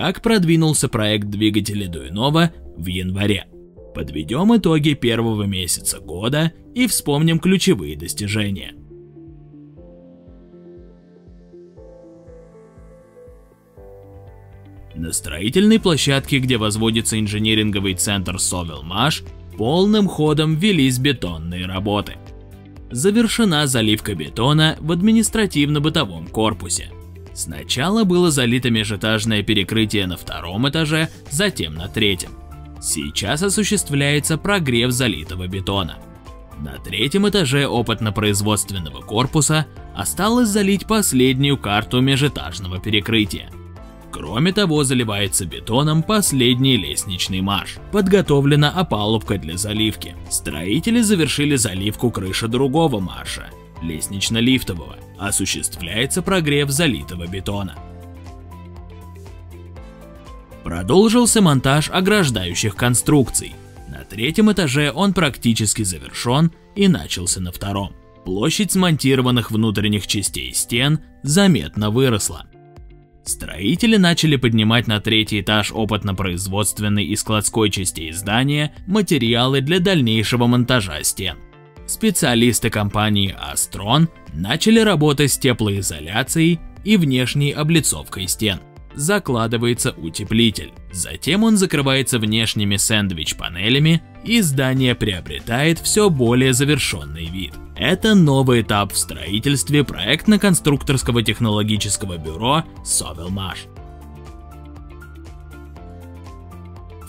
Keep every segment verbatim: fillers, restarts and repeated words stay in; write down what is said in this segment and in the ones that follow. как продвинулся проект двигателя Дуюнова в январе. Подведем итоги первого месяца года и вспомним ключевые достижения. На строительной площадке, где возводится инжиниринговый центр Совэлмаш, полным ходом велись бетонные работы. Завершена заливка бетона в административно-бытовом корпусе. Сначала было залито межэтажное перекрытие на втором этаже, затем на третьем. Сейчас осуществляется прогрев залитого бетона. На третьем этаже опытно-производственного корпуса осталось залить последнюю карту межэтажного перекрытия. Кроме того, заливается бетоном последний лестничный марш. Подготовлена опалубка для заливки. Строители завершили заливку крыши другого марша, лестнично-лифтового. Осуществляется прогрев залитого бетона. Продолжился монтаж ограждающих конструкций. На третьем этаже он практически завершен и начался на втором. Площадь смонтированных внутренних частей стен заметно выросла. Строители начали поднимать на третий этаж опытно-производственной и складской частей здания материалы для дальнейшего монтажа стен. Специалисты компании «Астрон» начали работать с теплоизоляцией и внешней облицовкой стен. Закладывается утеплитель. Затем он закрывается внешними сэндвич-панелями, и здание приобретает все более завершенный вид. Это новый этап в строительстве проектно-конструкторского технологического бюро «Совэлмаш».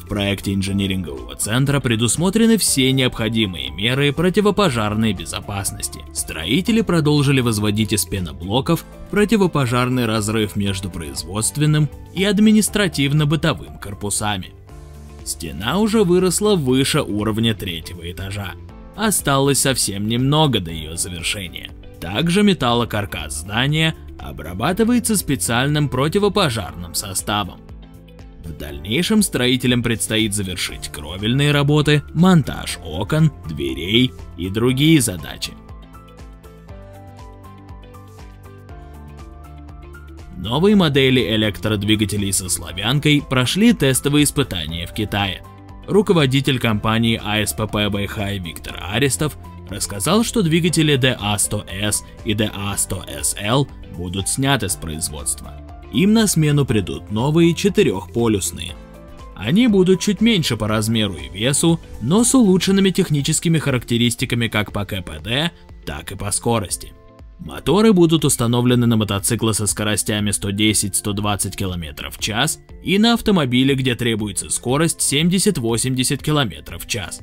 В проекте инжинирингового центра предусмотрены все необходимые меры противопожарной безопасности. Строители продолжили возводить из пеноблоков противопожарный разрыв между производственным и административно-бытовым корпусами. Стена уже выросла выше уровня третьего этажа. Осталось совсем немного до ее завершения. Также металлокаркас здания обрабатывается специальным противопожарным составом. В дальнейшем строителям предстоит завершить кровельные работы, монтаж окон, дверей и другие задачи. Новые модели электродвигателей со славянкой прошли тестовые испытания в Китае. Руководитель компании А С П П Байхай Виктор Арестов рассказал, что двигатели Д А сто эс и Д А сто эс Л будут сняты с производства. Им на смену придут новые четырехполюсные. Они будут чуть меньше по размеру и весу, но с улучшенными техническими характеристиками как по КПД, так и по скорости. Моторы будут установлены на мотоциклы со скоростями сто десять — сто двадцать километров в час и на автомобиле, где требуется скорость семьдесят — восемьдесят километров в час.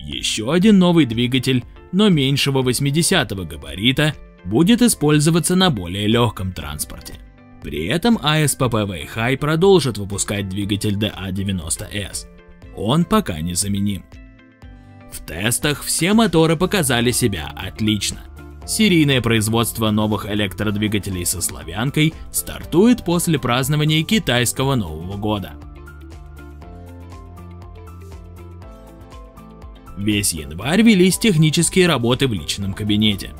Еще один новый двигатель, но меньшего восьмидесятого габарита, будет использоваться на более легком транспорте. При этом А С П П Вэйхай продолжит выпускать двигатель Д А девяносто эс. Он пока незаменим. В тестах все моторы показали себя отлично. Серийное производство новых электродвигателей со славянкой стартует после празднования китайского Нового года. Весь январь велись технические работы в личном кабинете.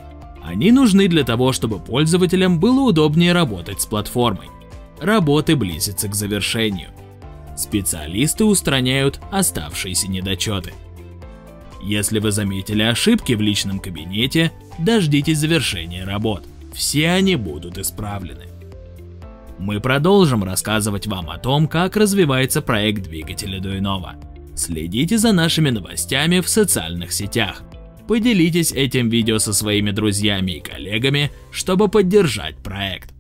Они нужны для того, чтобы пользователям было удобнее работать с платформой. Работы близятся к завершению. Специалисты устраняют оставшиеся недочеты. Если вы заметили ошибки в личном кабинете, дождитесь завершения работ. Все они будут исправлены. Мы продолжим рассказывать вам о том, как развивается проект двигателя Дуюнова. Следите за нашими новостями в социальных сетях. Поделитесь этим видео со своими друзьями и коллегами, чтобы поддержать проект.